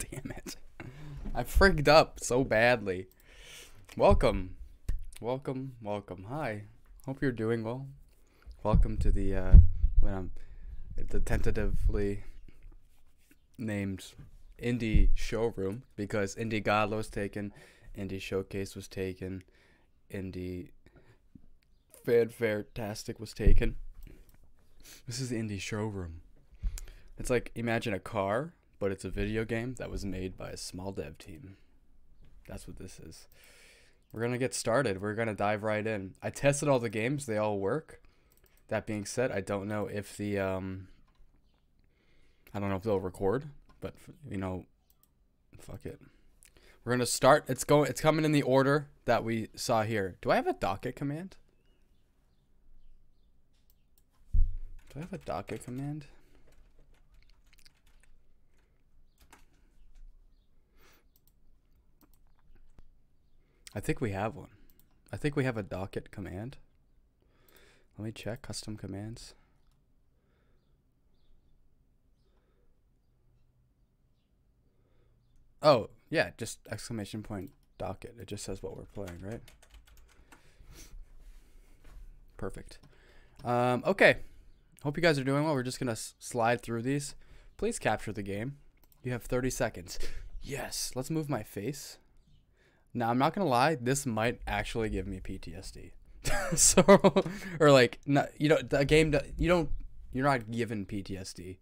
Damn it. I frigged up so badly. Welcome. Welcome. Welcome. Hi. Hope you're doing well. Welcome to the, the tentatively named Indie Showroom, because Indie Godlo was taken, Indie Showcase was taken, Indie Fanfare-tastic was taken. This is the Indie Showroom. It's like, imagine a car, but it's a video game that was made by a small dev team. That's what this is. We're gonna get started. We're gonna dive right in. I tested all the games. They all work. That being said, I don't know if the I don't know if they'll record, but you know, fuck it. We're gonna start. It's coming in the order that we saw here. Do I have a docket command? Do I have a docket command? I think we have one. I think we have a docket command. Let me check custom commands. Oh, yeah, just exclamation point docket. It just says what we're playing, right? Perfect. Okay. Hope you guys are doing well. We're just going to slide through these. Please capture the game. You have 30 seconds. Yes. Let's move my face. Now, I'm not going to lie. This might actually give me PTSD. So, or like, not, you know, the game, you don't, you're not given PTSD.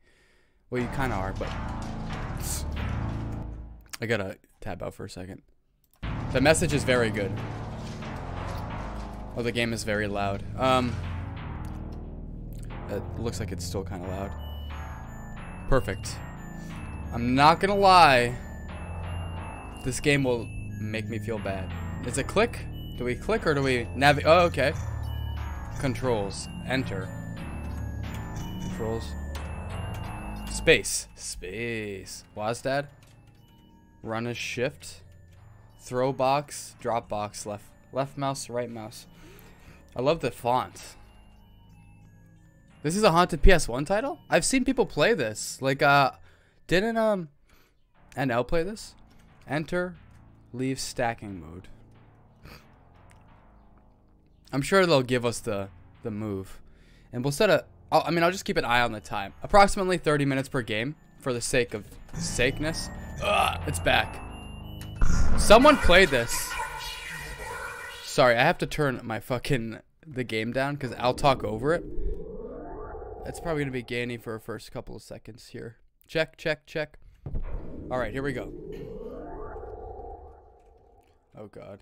Well, you kind of are, but I got to tab out for a second. The message is very good. Oh, the game is very loud. It looks like it's still kind of loud. Perfect. I'm not gonna lie. This game will make me feel bad. Is it click? Do we click or do we navigate? Oh, okay. Controls. Enter. Controls. Space. Space. WASDAD. Run as shift. Throw box. Drop box. Left mouse. Right mouse. I love the font. This is a haunted PS1 title? I've seen people play this. Like, didn't, NL play this? Enter, leave stacking mode. I'm sure they'll give us the move. And we'll set a, I mean, I'll just keep an eye on the time. Approximately 30 minutes per game, for the sake of sakeness. Ugh, it's back. Someone played this. Sorry, I have to turn my fucking, the game down, because I'll talk over it. It's probably going to be gamey for our first couple of seconds here. Check, check, check. All right, here we go. Oh, God.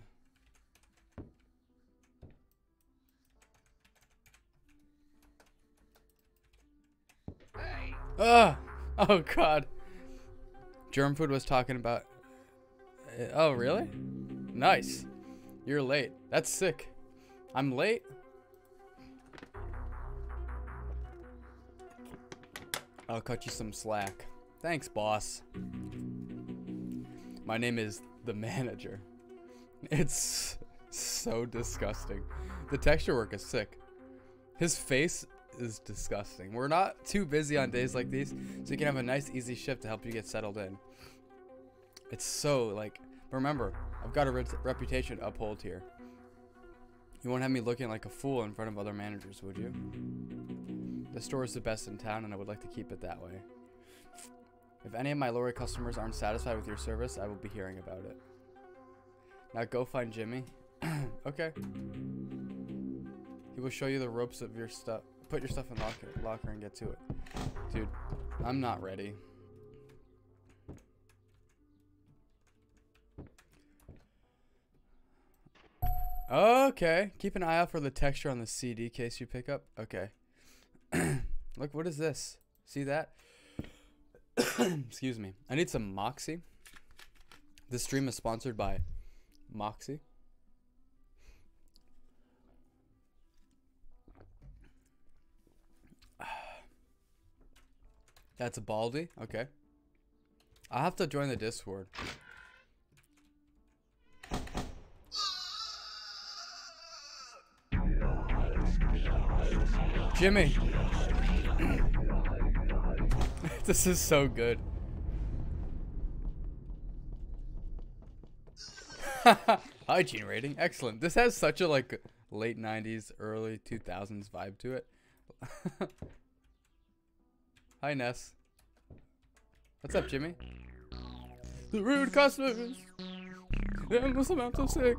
Ah! Oh, God. Germfood was talking about... Oh, really? Nice. You're late. That's sick. I'm late? I'll cut you some slack. Thanks, boss. My name is the manager. It's so disgusting. The texture work is sick. His face is disgusting. We're not too busy on days like these, so you can have a nice, easy shift to help you get settled in. It's so, like, remember, I've got a reputation to uphold here. You won't have me looking like a fool in front of other managers, would you? The store is the best in town, and I would like to keep it that way. If any of my loyal customers aren't satisfied with your service, I will be hearing about it. Now go find Jimmy. Okay. He will show you the ropes of your stuff. Put your stuff in locker and get to it. Dude, I'm not ready. Okay. Keep an eye out for the texture on the CD case you pick up. Okay. Look, what is this? See that? Excuse me. I need some Moxie. This stream is sponsored by Moxie. That's a Baldy. Okay. I'll have to join the Discord. Jimmy. This is so good. Hygiene rating, excellent. This has such a like late 90s, early 2000s vibe to it. Hi, Ness. What's up, Jimmy? The rude customers. The endless amounts of sick.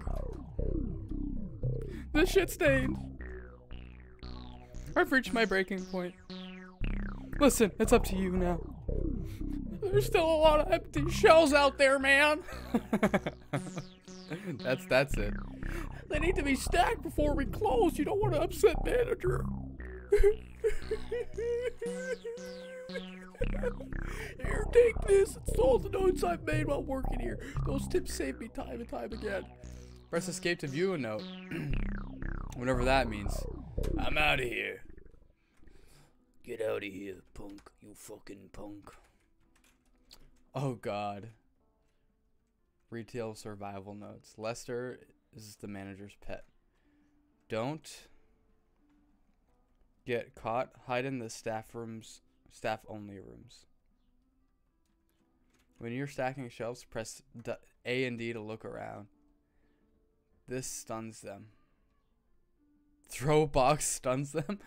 The shit stained. I've reached my breaking point. Listen, it's up to you now. There's still a lot of empty shells out there, man. That's it. They need to be stacked before we close. You don't want to upset manager. Here, take this. It's all the notes I've made while working here. Those tips save me time and time again. Press escape to view a note. Whatever that means. I'm out of here. Get out of here, punk. You fucking punk. Oh, God. Retail survival notes. Lester is the manager's pet. Don't get caught. Hide in the staff-only rooms. When you're stacking shelves, press A and D to look around. This stuns them. Throw box stuns them?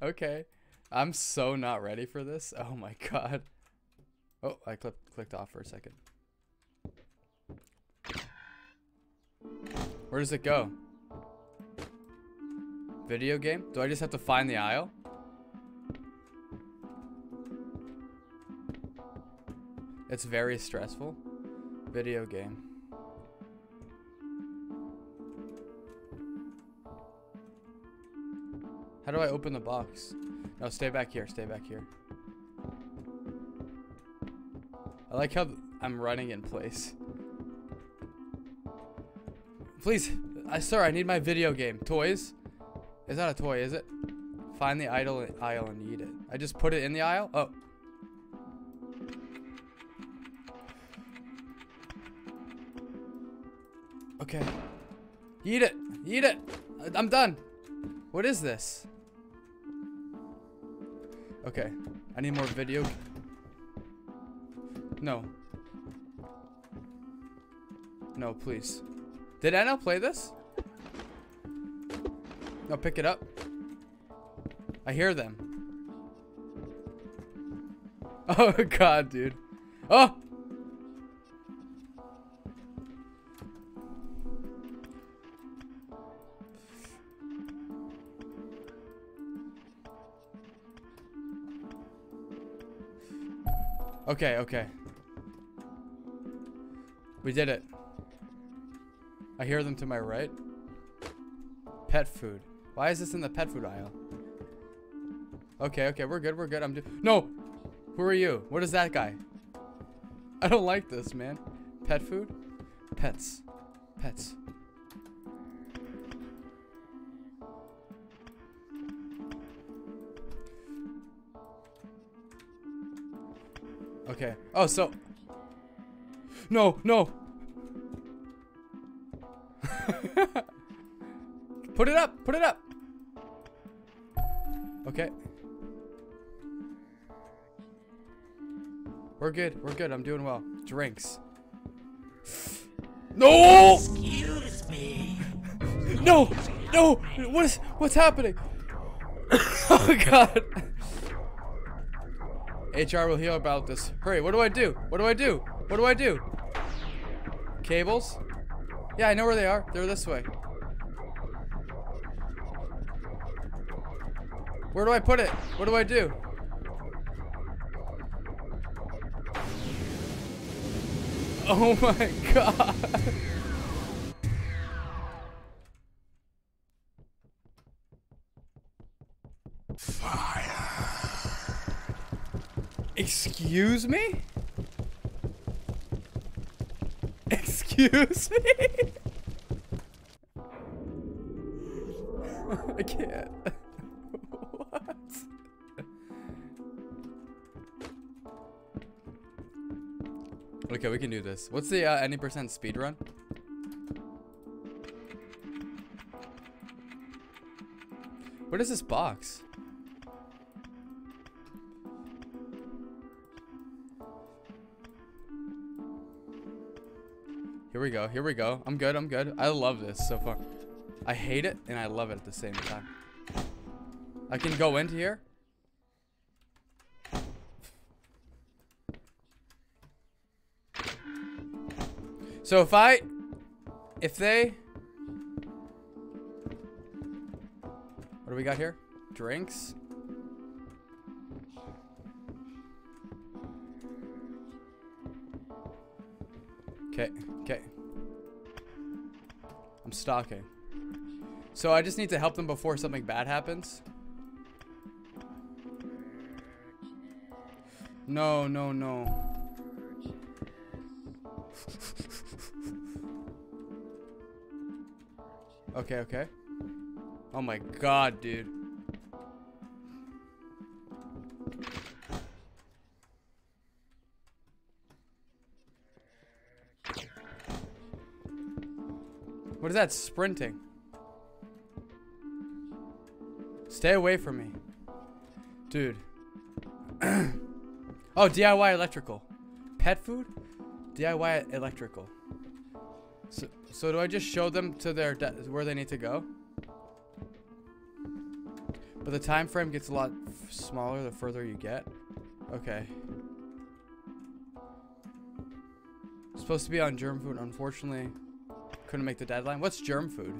Okay. I'm so not ready for this. Oh, my God. Oh, I clicked off for a second. Where does it go? Video game? Do I just have to find the aisle? It's very stressful. Video game. How do I open the box? No, stay back here. Stay back here. I like how I'm running in place. Please, sir, I need my video game. Toys? It's not a toy, is it? Find the aisle and eat it. I just put it in the aisle? Oh. Okay. Eat it. Eat it. I'm done. What is this? Okay. I need more video. No. No, please. Did I not play this? No, pick it up. I hear them. Oh, God, dude. Oh! Okay, okay. We did it. I hear them to my right. Pet food. Why is this in the pet food aisle? Okay, okay, we're good, we're good. No! Who are you? What is that guy? I don't like this, man. Pet food? Pets. Pets. Okay. Oh, so... No, no! Put it up! Put it up! Okay. We're good. We're good. I'm doing well. Drinks. No! Excuse me. No! No! What's happening? Oh, God. HR will hear about this. Hurry, what do I do? What do I do? What do I do? Cables? Yeah, I know where they are. They're this way. Where do I put it? What do I do? Oh my God. Fire. Excuse me? Excuse me? I can't. What? Okay, we can do this. What's the any percent speed run? What is this box? Here we go. Here we go. I'm good. I'm good. I love this so far. I hate it and I love it at the same time. I can go into here. So if they, what do we got here? Drinks. Okay, okay. I'm stalking. So I just need to help them before something bad happens. No, no, no. Okay, okay. Oh my god, dude. What is that? Sprinting. Stay away from me. Dude. Oh, DIY electrical. Pet food? DIY electrical. So do I just show them to their where they need to go? But the time frame gets a lot smaller the further you get. Okay. It's supposed to be on germ food. Unfortunately, couldn't make the deadline. What's germ food?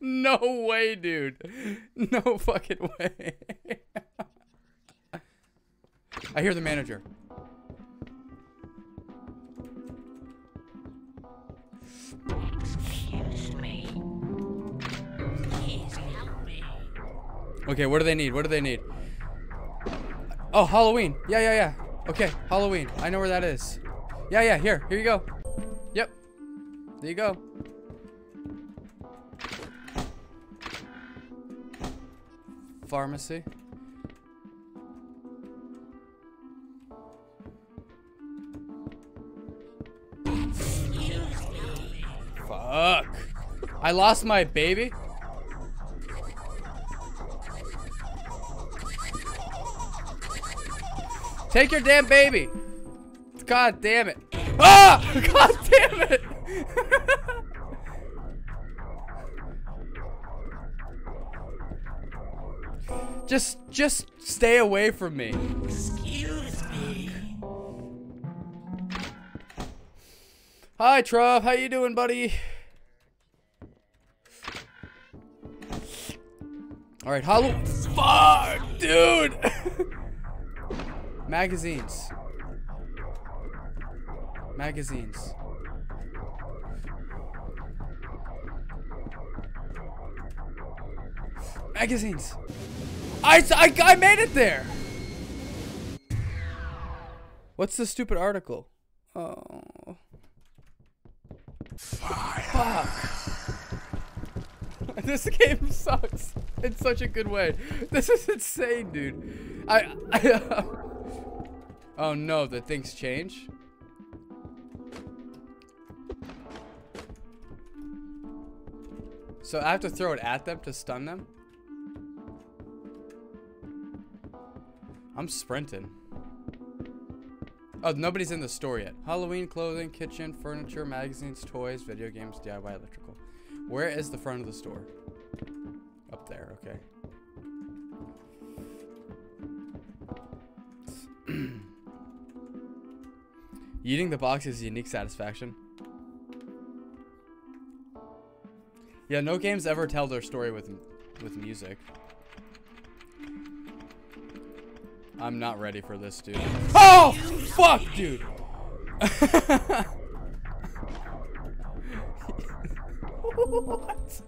No way, dude. No fucking way. I hear the manager. Excuse me. Please help me. Okay, what do they need? What do they need? Oh, Halloween. Yeah, yeah, yeah. Okay, Halloween. I know where that is. Yeah, yeah, here. Here you go. Yep. There you go. Pharmacy. Fuck. I lost my baby. Take your damn baby. God damn it. Ah! God damn it. Just stay away from me. Excuse me. Hi, Truff. How you doing, buddy? All right, Halloween. Fuck, dude. Magazines. Magazines. Magazines. I made it there. What's the stupid article? Oh. Fire. Fuck. This game sucks in such a good way. This is insane, dude. I oh no, the things change. So I have to throw it at them to stun them? I'm sprinting. Oh, nobody's in the store yet. Halloween clothing, kitchen, furniture, magazines, toys, video games, DIY, electrical. Where is the front of the store? Up there, okay. Eating the box is a unique satisfaction. Yeah, no games ever tell their story with music. I'm not ready for this, dude. Oh, fuck, dude. What?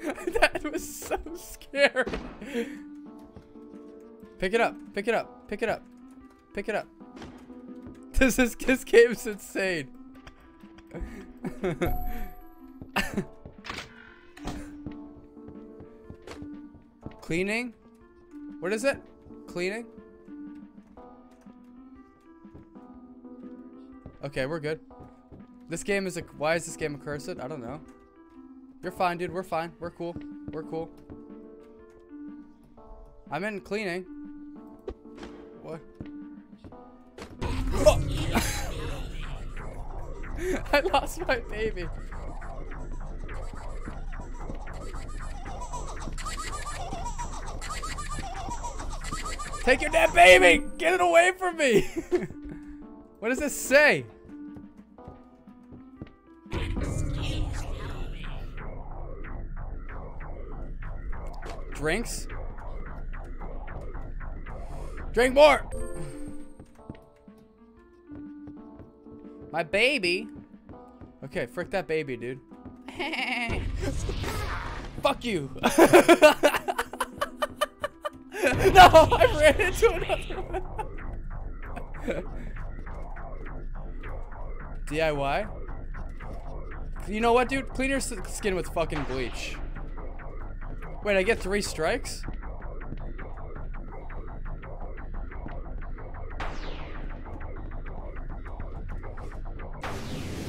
That was so scary. Pick it up. Pick it up. Pick it up. Pick it up. This game's insane. Cleaning? What is it? Cleaning? Okay, we're good. This game is a... Why is this game accursed? I don't know. You're fine, dude. We're fine. We're cool. We're cool. I'm in cleaning. What? Oh. I lost my baby. Take your dead baby! Get it away from me! What does this say? Drinks? Drink more! My baby? Okay, frick that baby, dude. Fuck you! No, I ran into another one. DIY? You know what, dude? Clean your skin with fucking bleach. Wait, I get 3 strikes?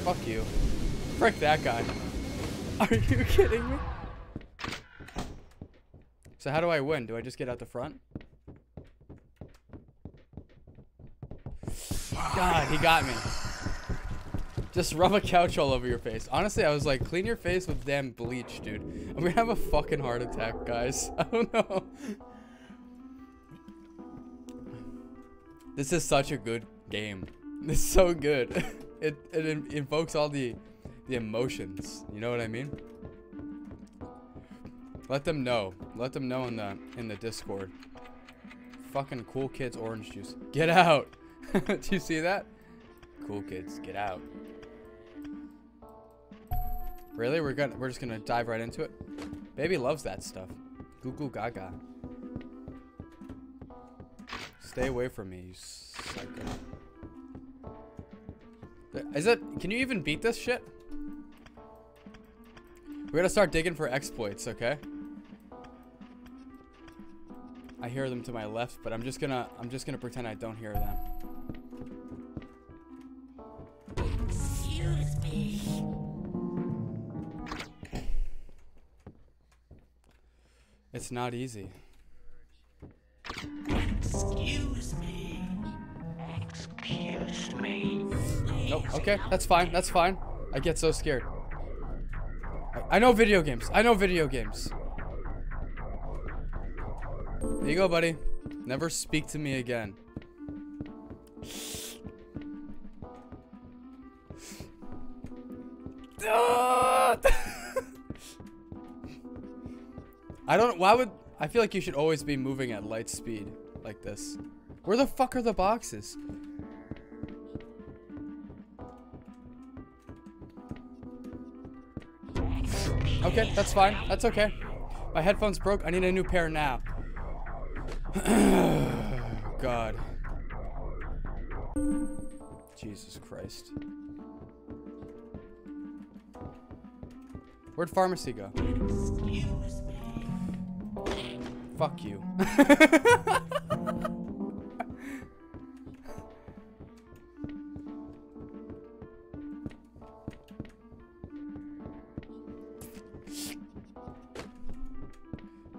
Fuck you. Frick that guy. Are you kidding me? So how do I win? Do I just get out the front? God, he got me. Just rub a couch all over your face. Honestly, I was like, clean your face with damn bleach, dude. I'm gonna have a fucking heart attack, guys. I don't know. This is such a good game. It's so good. It invokes all the emotions. You know what I mean? Let them know. Let them know in the Discord. Fucking cool kids orange juice. Get out. Do you see that? Cool kids, get out. Really? We're just gonna dive right into it. Baby loves that stuff. Goo goo gaga. Stay away from me, you psycho. Is it? Can you even beat this shit? We're gonna start digging for exploits, okay? I hear them to my left, but I'm just gonna pretend I don't hear them. Excuse me. It's not easy. Excuse me. Excuse me. Nope. Okay, that's fine. That's fine. I get so scared. I know video games. I know video games. There you go, buddy. Never speak to me again. I don't... Why would... I feel like you should always be moving at light speed like this. Where the fuck are the boxes? Okay, that's fine. That's okay. My headphones broke. I need a new pair now. God. Jesus Christ. Where'd pharmacy go? Excuse me. Fuck you.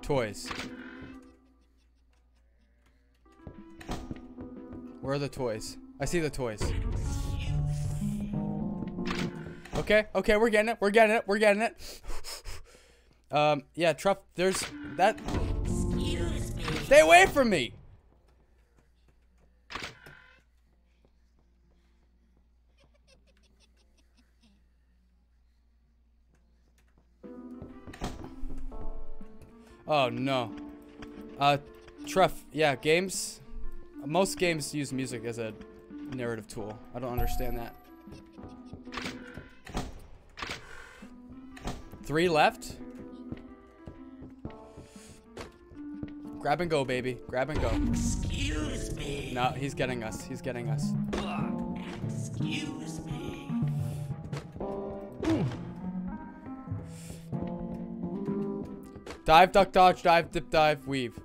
Toys. Where are the toys? I see the toys. Okay, okay, we're getting it. We're getting it. We're getting it. Yeah, truff. There's that. Excuse me. Stay away from me. Oh no. Treff, yeah, games. Most games use music as a narrative tool. I don't understand that. 3 left. Grab and go, baby. Grab and go. Excuse me. No, he's getting us. He's getting us. Excuse me. Ooh. Dive, duck, dodge, dive, dip, dive, weave.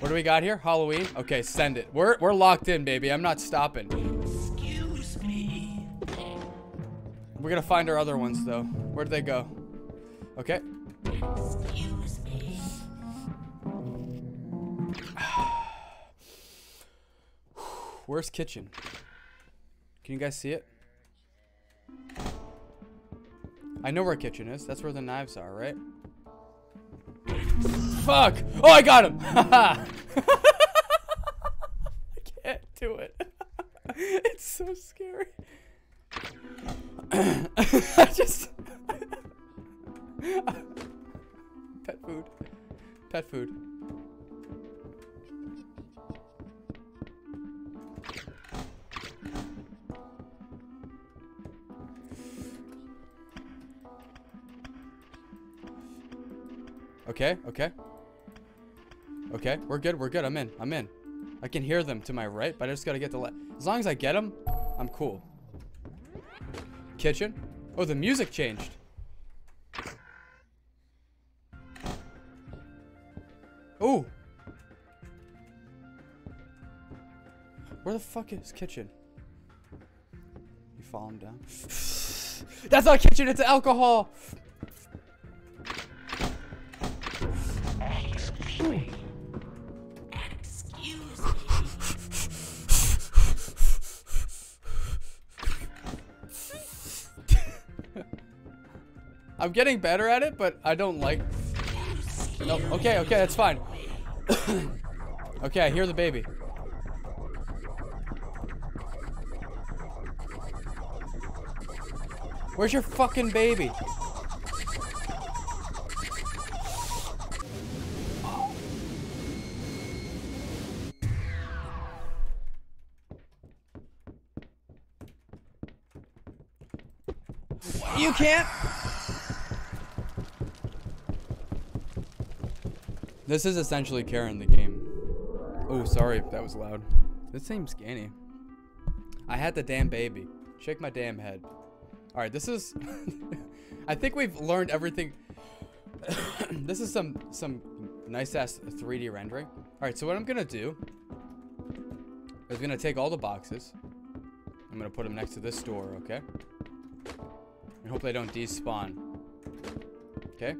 What do we got here? Halloween? Okay, send it. We're locked in, baby. I'm not stopping. Excuse me. We're gonna find our other ones though. Where'd they go? Okay. Excuse me. Where's kitchen? Can you guys see it? I know where kitchen is. That's where the knives are, right? Fuck! Oh, I got him! Haha! I can't do it. It's so scary. I just... Pet food. Pet food. Okay, okay. Okay, we're good, we're good. I'm in, I'm in. I can hear them to my right, but I just gotta get the left. As long as I get them, I'm cool. Kitchen. Oh, the music changed. Oh. Where the fuck is kitchen? You follow him down. That's not kitchen, it's alcohol. I'm getting better at it, but I don't like... Nope. Okay, okay, that's fine. Okay, I hear the baby. Where's your fucking baby? You can't... This is essentially Karen the game. Oh, sorry if that was loud. This seems skinny. I had the damn baby. Shake my damn head. All right, this is... I think we've learned everything. This is some nice-ass 3D rendering. All right, so what I'm going to do is I'm going to take all the boxes. I'm going to put them next to this door, okay? And hope they don't despawn. Okay?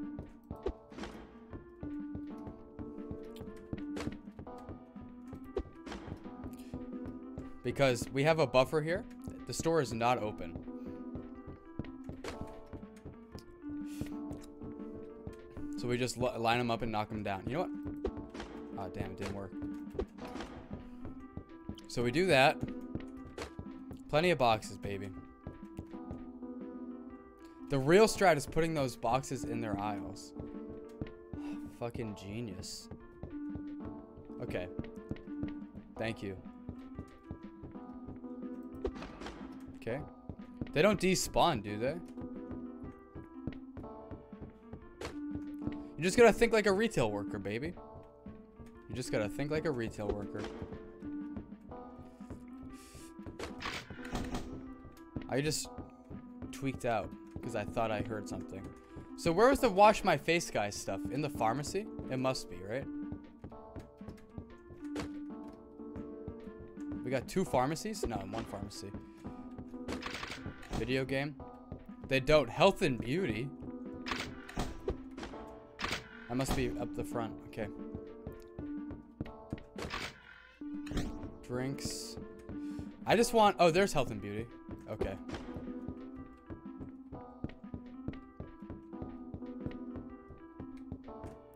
Because we have a buffer here. The store is not open. So we just line them up and knock them down. You know what? Oh, damn, it didn't work. So we do that. Plenty of boxes, baby. The real strat is putting those boxes in their aisles. Fucking genius. Okay. Thank you. Okay. They don't despawn, do they? You just gotta think like a retail worker, baby. You just gotta think like a retail worker. I just tweaked out because I thought I heard something. So where was the wash my face guy stuff? In the pharmacy? It must be, right? We got two pharmacies? No, one pharmacy. Video game. They don't. Health and beauty. I must be up the front. Okay. Drinks. I just want... Oh, there's health and beauty. Okay.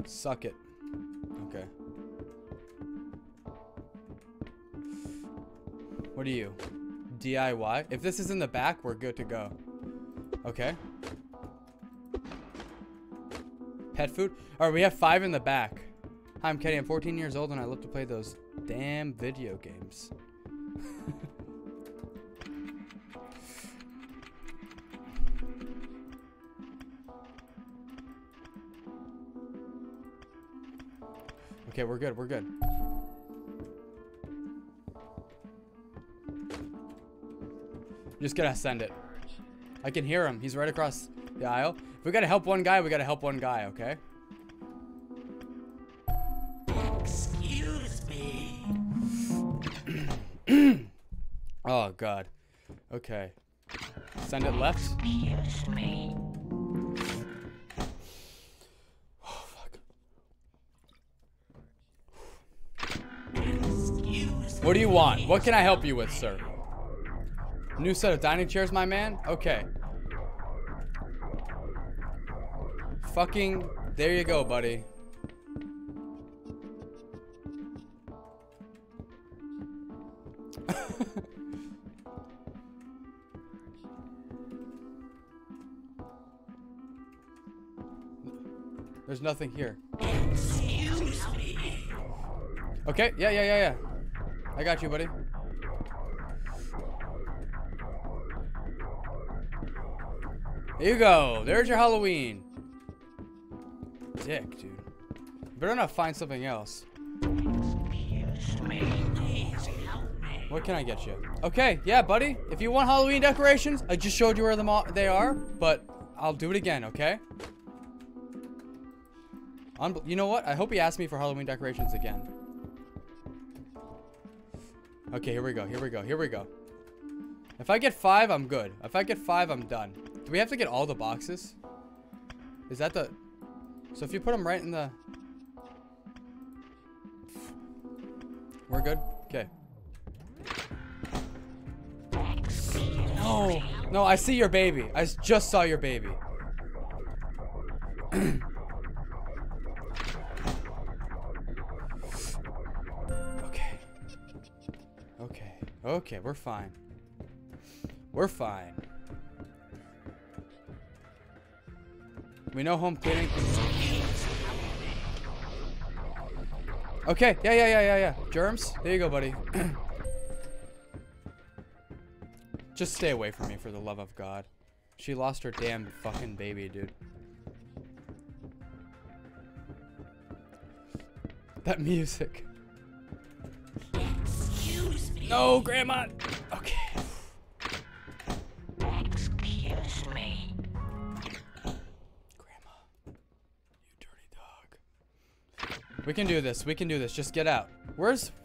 Suck it. Okay. What are you? DIY. If this is in the back, we're good to go. Okay. Pet food. All right, we have 5 in the back. Hi, I'm Kenny. I'm 14 years old and I love to play those damn video games. Okay, we're good. We're good. Just gotta send it. I can hear him. He's right across the aisle. If we gotta help one guy, we gotta help one guy, okay? Excuse me. Oh, God. Okay. Send it left. Excuse me. Oh, fuck. Excuse what do you want? What can I help you with, sir? New set of dining chairs, my man? Okay. Fucking, there you go, buddy. There's nothing here. Excuse me. Okay, yeah. I got you, buddy. There you go. There's your Halloween. Dick, dude. Better not find something else. Excuse me. What can I get you? Okay, yeah, buddy. If you want Halloween decorations, I just showed you where they are, but I'll do it again, okay? You know what? I hope he asked me for Halloween decorations again. Okay, here we go. If I get 5, I'm good. If I get 5, I'm done. Do we have to get all the boxes? Is that the... So if you put them right in the... We're good? Okay. No! No, I see your baby. I just saw your baby. Okay, we're fine. We know home cleaning. Okay, yeah. Germs, there you go, buddy. Just stay away from me, for the love of God. She lost her damn fucking baby, dude. That music. No, Grandma! Okay. Excuse me. Grandma. You dirty dog. We can do this. Just get out.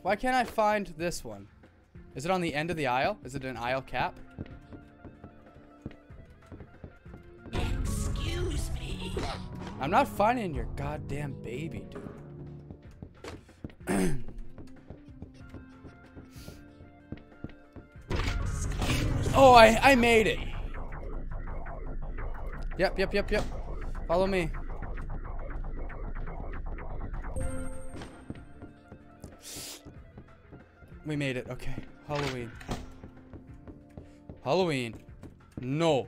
Why can't I find this one? Is it on the end of the aisle? Is it an aisle cap? Excuse me. I'm not finding your goddamn baby, dude. Oh, I made it. Yep. Follow me. We made it. Okay. Halloween. No.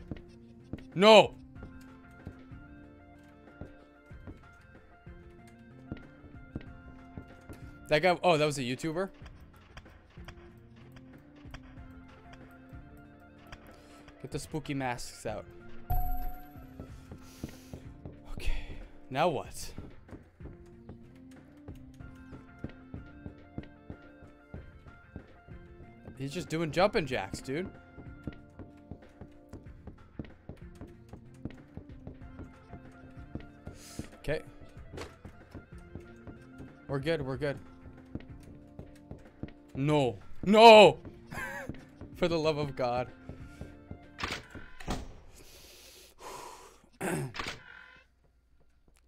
That guy. Oh, that was a YouTuber. Get the spooky masks out. Okay, now what? He's just doing jumping jacks, dude. Okay. We're good. No! For the love of God.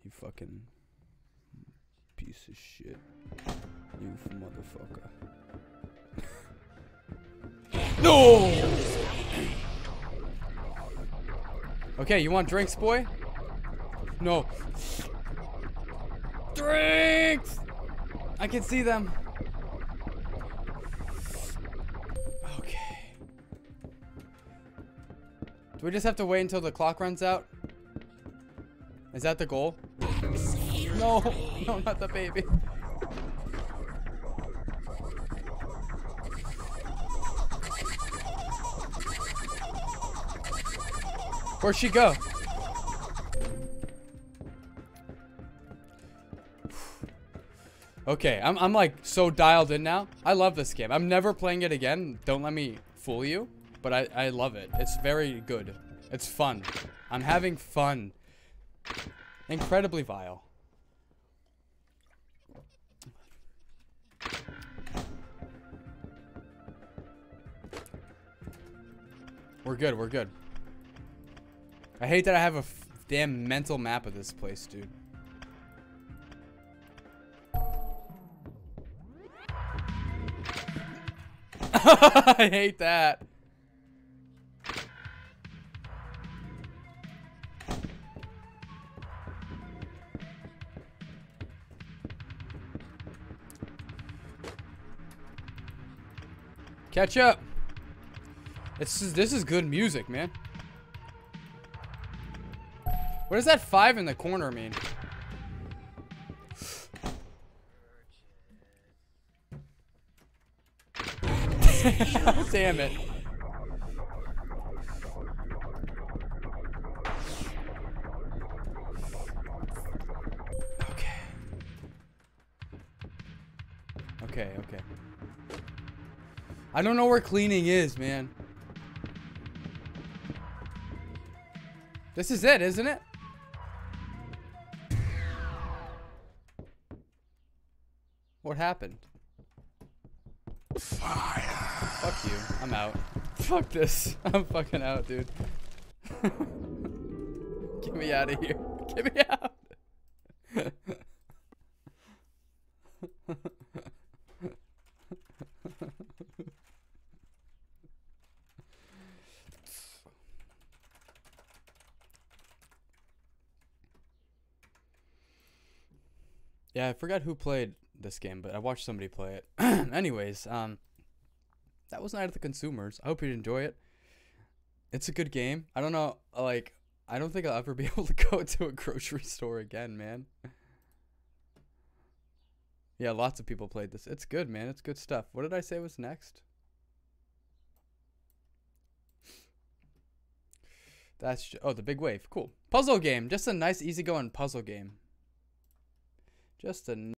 You fucking piece of shit. You motherfucker. No! Okay, you want drinks, boy? No. Drinks! I can see them. Okay. Do we just have to wait until the clock runs out? Is that the goal? No, not the baby. Where'd she go? Okay, I'm like so dialed in now. I love this game. I'm never playing it again. Don't let me fool you, but I love it. It's very good. It's fun. I'm having fun. Incredibly vile. We're good. I hate that I have a damn mental map of this place, dude. I hate that. Catch up. This is good music, man. What does that 5 in the corner mean? Damn it. Okay. Okay, okay. I don't know where cleaning is, man. This is it, isn't it? What happened? Fire. Fuck you. I'm out. Fuck this. I'm fucking out, dude. Get me out of here. Get me out. Yeah, I forgot who played this game, but I watched somebody play it. Anyways, that was Night of the Consumers. I hope you enjoy it. It's a good game. I don't know, like, I don't think I'll ever be able to go to a grocery store again, man. Yeah, lots of people played this. It's good, man. It's good stuff. What did I say was next? That's, oh, The Big Wave. Cool. Puzzle game. Just a nice, easygoing puzzle game. Just a